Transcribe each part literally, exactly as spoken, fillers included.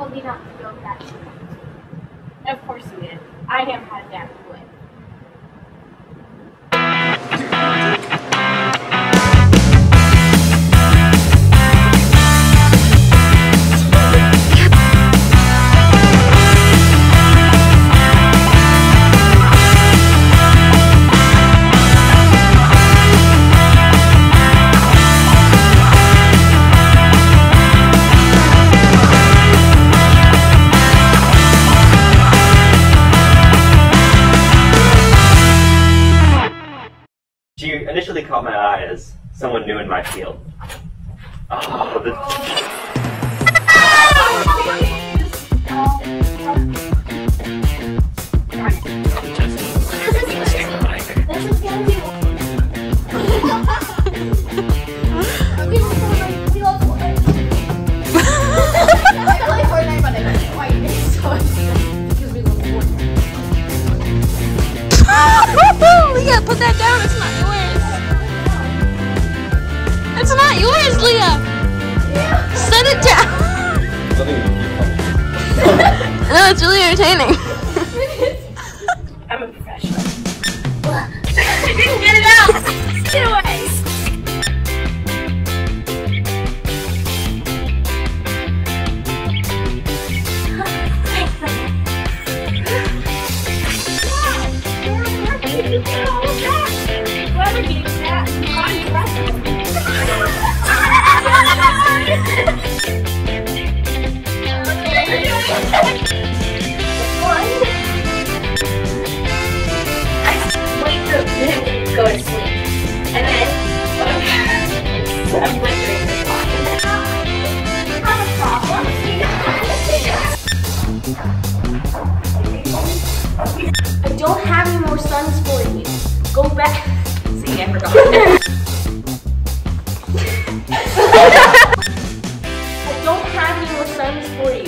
holding out to build that. Of course he is. I have had that wood. She initially caught my eye as someone new in my field. Oh, the... Leah, put that down, it's not yours. It's not yours, Leah! Yeah. Set it down! No, it's really entertaining. I'm a professional. I didn't get it out! Get away! Whoever gets that, I'm impressive. Go to sleep. And then, I'm wondering the problem. Not a problem. I don't have any more sons for you. Go back. See, I forgot. I don't have any more sons for you.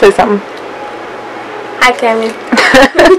Say something. Hi, Cami.